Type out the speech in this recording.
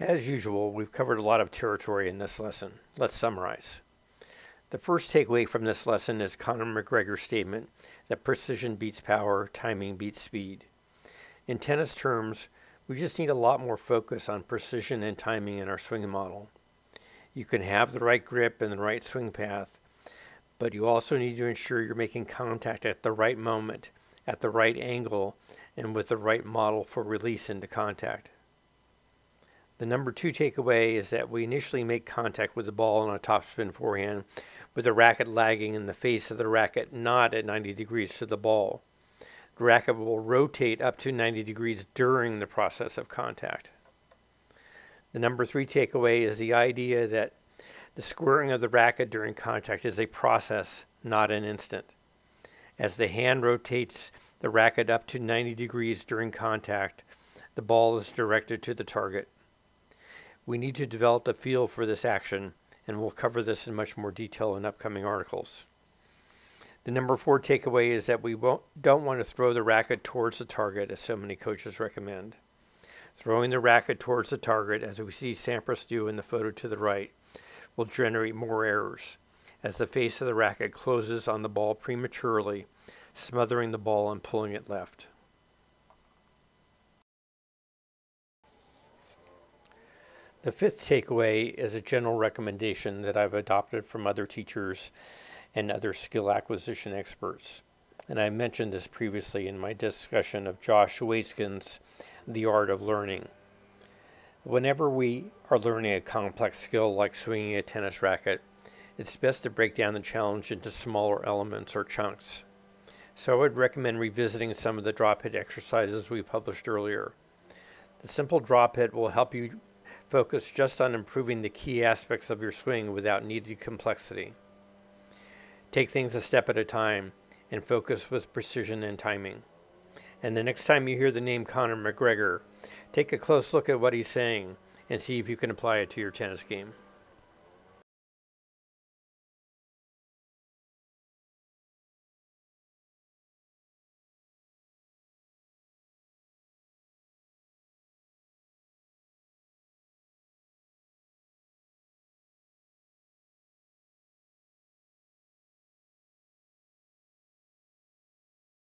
As usual, we've covered a lot of territory in this lesson. Let's summarize. The first takeaway from this lesson is Connor McGregor's statement that precision beats power, timing beats speed. In tennis terms, we just need a lot more focus on precision and timing in our swing model. You can have the right grip and the right swing path, but you also need to ensure you're making contact at the right moment, at the right angle, and with the right model for release into contact. The number two takeaway is that we initially make contact with the ball on a topspin forehand, with the racket lagging and the face of the racket not at 90 degrees to the ball. The racket will rotate up to 90 degrees during the process of contact. The number three takeaway is the idea that the squaring of the racket during contact is a process, not an instant. As the hand rotates the racket up to 90 degrees during contact, the ball is directed to the target. We need to develop a feel for this action, and we'll cover this in much more detail in upcoming articles. The number four takeaway is that we don't want to throw the racket towards the target, as so many coaches recommend. Throwing the racket towards the target, as we see Sampras do in the photo to the right, will generate more errors, as the face of the racket closes on the ball prematurely, smothering the ball and pulling it left. The fifth takeaway is a general recommendation that I've adopted from other teachers and other skill acquisition experts, and I mentioned this previously in my discussion of Josh Waitzkin's The Art of Learning. Whenever we are learning a complex skill like swinging a tennis racket, it's best to break down the challenge into smaller elements or chunks. So I would recommend revisiting some of the drop hit exercises we published earlier. The simple drop hit will help you focus just on improving the key aspects of your swing without needed complexity. Take things a step at a time and focus with precision and timing. And the next time you hear the name Connor McGregor, take a close look at what he's saying and see if you can apply it to your tennis game.